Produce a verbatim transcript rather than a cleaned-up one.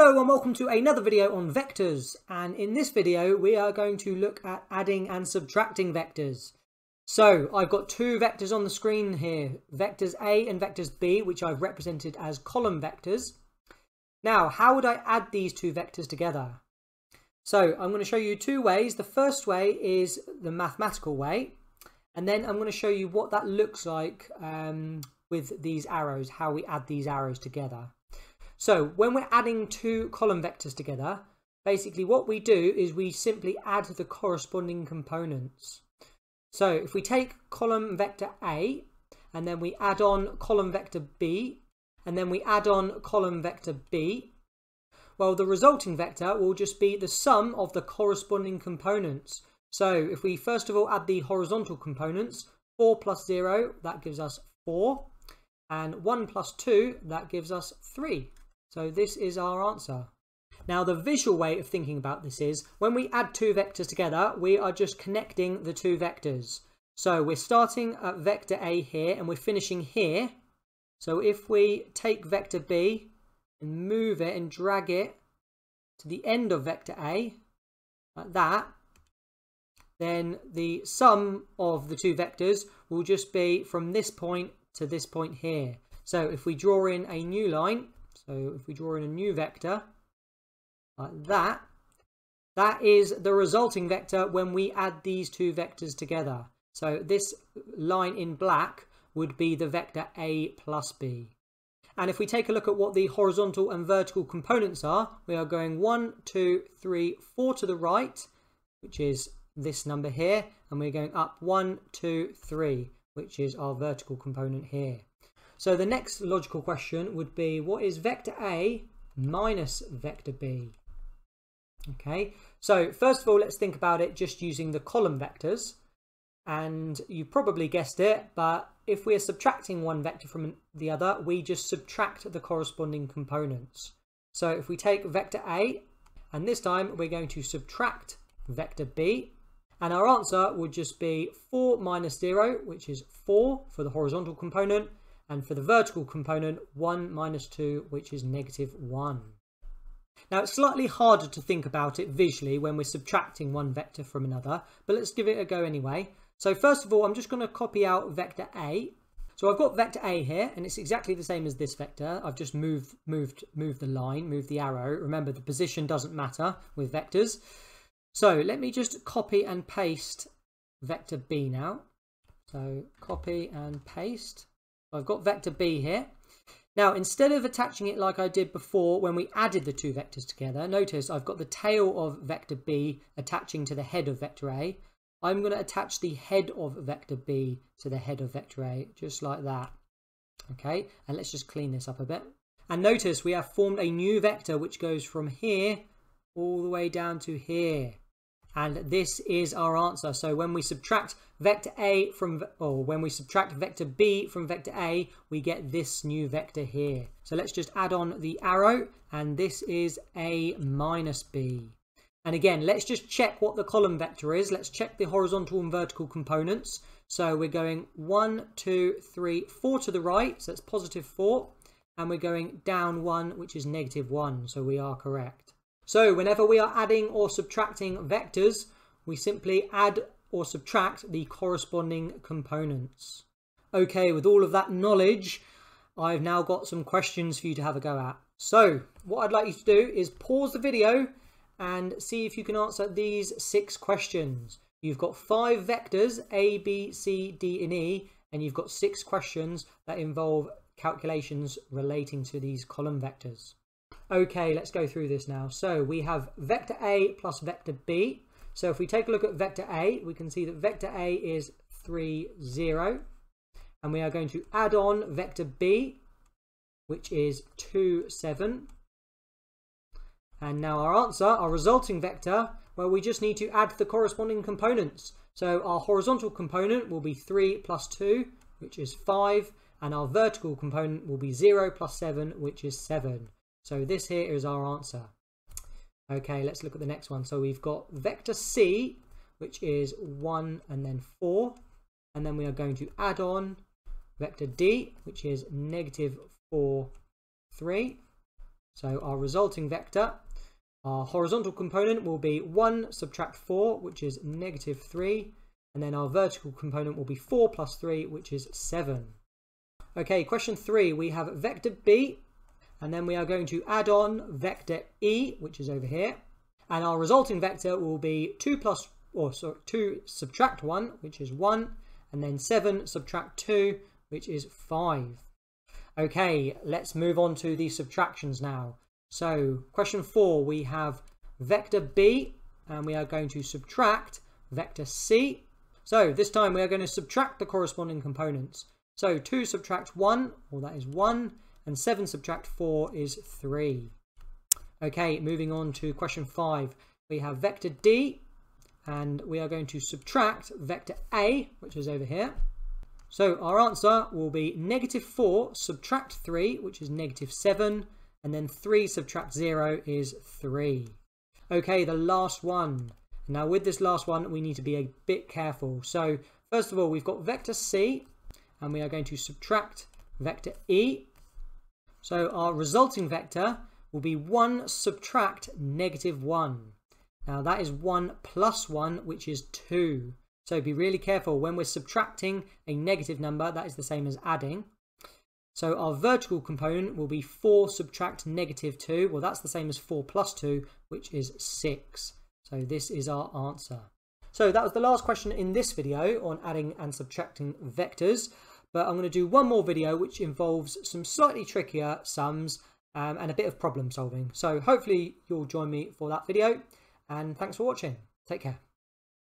Hello and welcome to another video on vectors, and in this video we are going to look at adding and subtracting vectors. So I've got two vectors on the screen here, vectors A and vectors B, which I've represented as column vectors. Now how would I add these two vectors together? So I'm going to show you two ways. The first way is the mathematical way, and then I'm going to show you what that looks like um, with these arrows, how we add these arrows together. So when we're adding two column vectors together, basically what we do is we simply add the corresponding components. So if we take column vector A and then we add on column vector B and then we add on column vector B, well, the resulting vector will just be the sum of the corresponding components. So if we first of all add the horizontal components, four plus zero, that gives us four, and one plus two, that gives us three. So this is our answer. Now the visual way of thinking about this is, when we add two vectors together, we are just connecting the two vectors. So we're starting at vector A here and we're finishing here. So if we take vector B and move it and drag it to the end of vector A, like that, then the sum of the two vectors will just be from this point to this point here. So if we draw in a new line, so if we draw in a new vector, like that, that is the resulting vector when we add these two vectors together. So this line in black would be the vector A plus B. And if we take a look at what the horizontal and vertical components are, we are going one, two, three, four to the right, which is this number here, and we're going up one, two, three, which is our vertical component here. So the next logical question would be, what is vector A minus vector B? Okay, so first of all, let's think about it just using the column vectors. And you probably guessed it, but if we're subtracting one vector from the other, we just subtract the corresponding components. So if we take vector A, and this time we're going to subtract vector B, and our answer would just be four minus zero, which is four for the horizontal component, and for the vertical component, one minus two, which is negative one. Now it's slightly harder to think about it visually when we're subtracting one vector from another, but let's give it a go anyway. So first of all, I'm just going to copy out vector A. So I've got vector A here, and it's exactly the same as this vector. I've just moved, moved, moved the line, moved the arrow. Remember, the position doesn't matter with vectors. So let me just copy and paste vector B now. So copy and paste. I've got vector B here. Now, instead of attaching it like I did before when we added the two vectors together, notice I've got the tail of vector B attaching to the head of vector A. I'm going to attach the head of vector B to the head of vector A, just like that. Okay, and let's just clean this up a bit. And notice we have formed a new vector which goes from here all the way down to here. And this is our answer. So when we subtract vector A from, or when we subtract vector B from vector A, we get this new vector here. So let's just add on the arrow, and this is A minus B. And again, let's just check what the column vector is. Let's check the horizontal and vertical components. So we're going one, two, three, four to the right, so that's positive four. And we're going down one, which is negative one, so we are correct. So whenever we are adding or subtracting vectors, we simply add or subtract the corresponding components. Okay, with all of that knowledge, I've now got some questions for you to have a go at. So what I'd like you to do is pause the video and see if you can answer these six questions. You've got five vectors, A, B, C, D, and E, and you've got six questions that involve calculations relating to these column vectors. Okay, let's go through this now. So we have vector A plus vector B. So if we take a look at vector A, we can see that vector A is three, zero. And we are going to add on vector B, which is two, seven. And now our answer, our resulting vector, well, we just need to add the corresponding components. So our horizontal component will be three plus two, which is five. And our vertical component will be zero plus seven, which is seven. So this here is our answer. Okay, let's look at the next one. So we've got vector C, which is one and then four. And then we are going to add on vector D, which is negative four, three. So our resulting vector, our horizontal component will be one subtract four, which is negative three, and then our vertical component will be four plus three, which is seven. Okay, question three, we have vector B, and then we are going to add on vector E, which is over here, and our resulting vector will be two plus, or sorry, two subtract one, which is one, and then seven subtract two, which is five. Okay, let's move on to the subtractions now. So question four, we have vector B, and we are going to subtract vector C. So this time we are going to subtract the corresponding components. So two subtract one, well, that is one, and seven subtract four is three. Okay, moving on to question five, we have vector D, and we are going to subtract vector A, which is over here. So our answer will be negative four subtract three, which is negative seven, and then three subtract zero is three. Okay, the last one. Now with this last one, we need to be a bit careful. So first of all, we've got vector C, and we are going to subtract vector E. So our resulting vector will be one subtract negative one. Now that is one plus one, which is two. So be really careful when we're subtracting a negative number, that is the same as adding. So our vertical component will be four subtract negative two. Well, that's the same as four plus two, which is six. So this is our answer. So that was the last question in this video on adding and subtracting vectors. But I'm going to do one more video which involves some slightly trickier sums um, and a bit of problem solving. So hopefully you'll join me for that video. And thanks for watching. Take care.